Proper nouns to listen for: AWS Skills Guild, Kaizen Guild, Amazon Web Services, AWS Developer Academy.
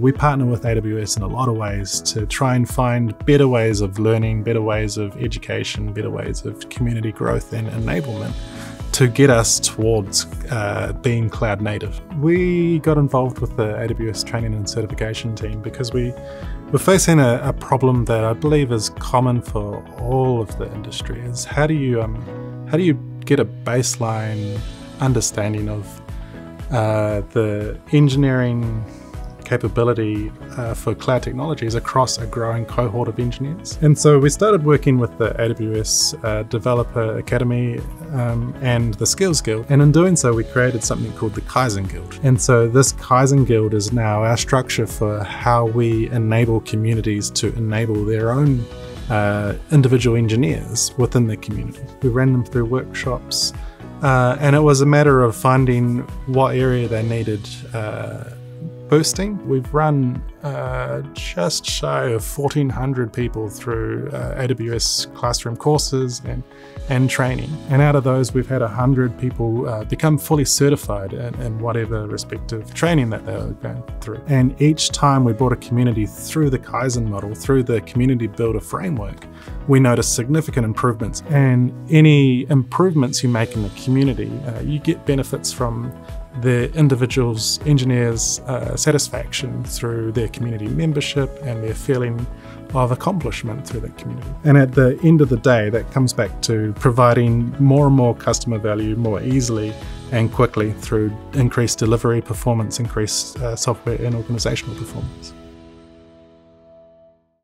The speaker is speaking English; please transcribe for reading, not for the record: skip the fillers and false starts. We partner with AWS in a lot of ways to try and find better ways of learning, better ways of education, better ways of community growth and enablement to get us towards being cloud native. We got involved with the AWS training and certification team because we were facing a problem that I believe is common for all of the industry, is how do you get a baseline understanding of the engineering capability for cloud technologies across a growing cohort of engineers. And so we started working with the AWS Developer Academy and the Skills Guild. And in doing so, we created something called the Kaizen Guild. And so this Kaizen Guild is now our structure for how we enable communities to enable their own individual engineers within the community. We ran them through workshops and it was a matter of finding what area they needed boosting. We've run just shy of 1,400 people through AWS classroom courses and training. And out of those, we've had 100 people become fully certified in whatever respective training that they were going through. And each time we brought a community through the Kaizen model, through the community builder framework, we noticed significant improvements. And any improvements you make in the community, you get benefits from the individual's engineers' satisfaction through their community membership and their feeling of accomplishment through that community. And at the end of the day, that comes back to providing more and more customer value more easily and quickly through increased delivery performance, increased software and organizational performance.